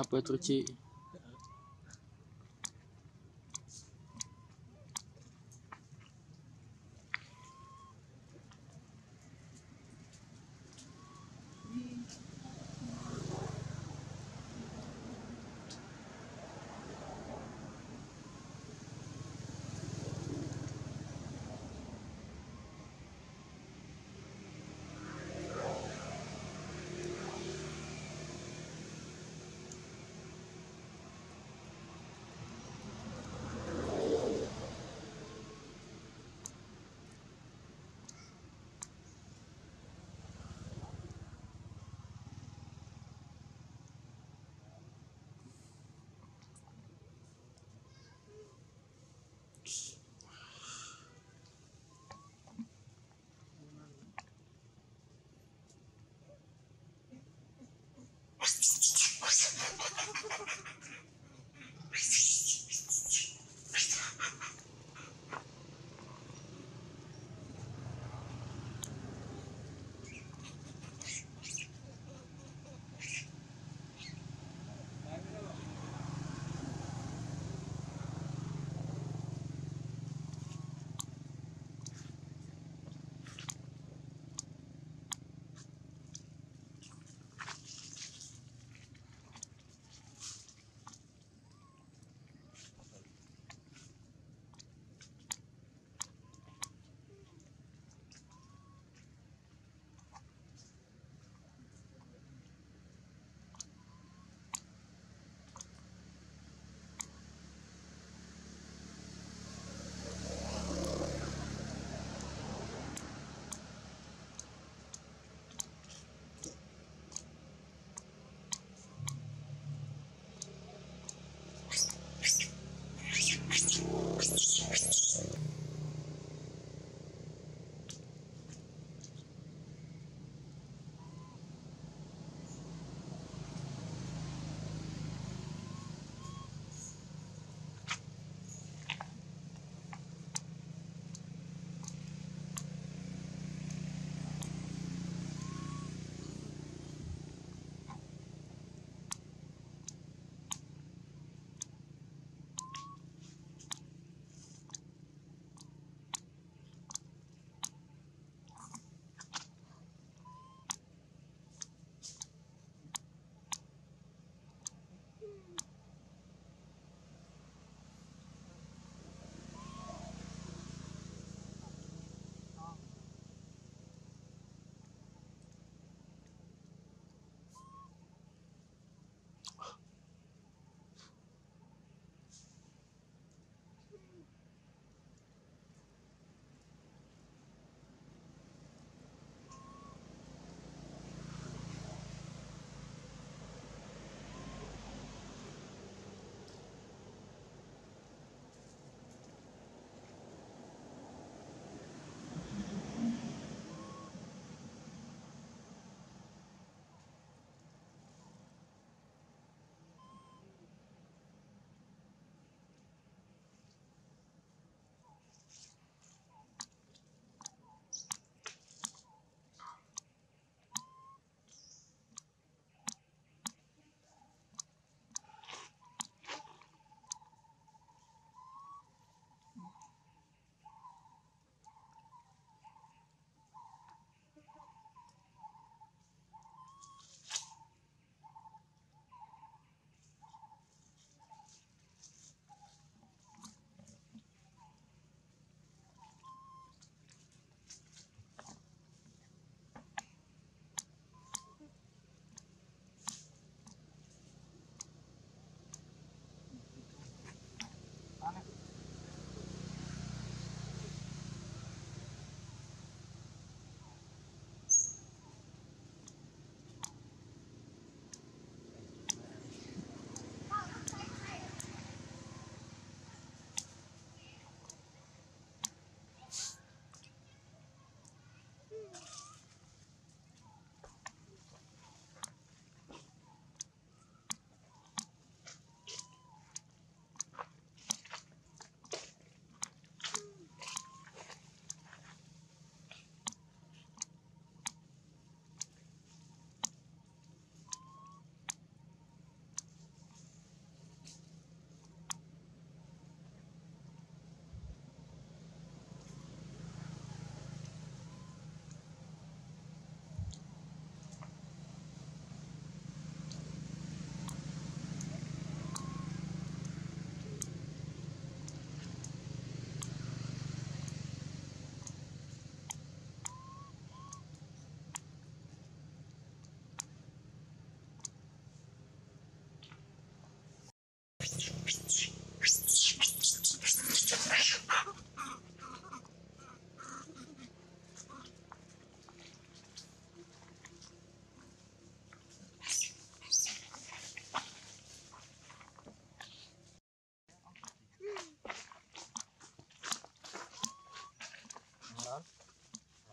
apa terci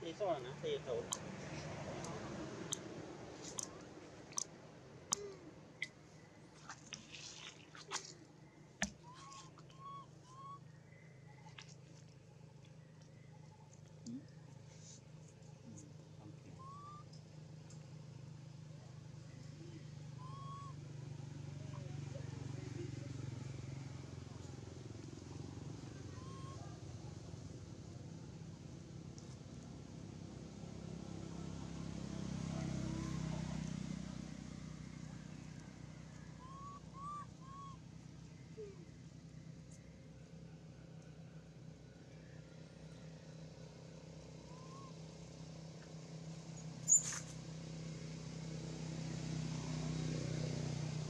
Thế rồi nó thế thôi.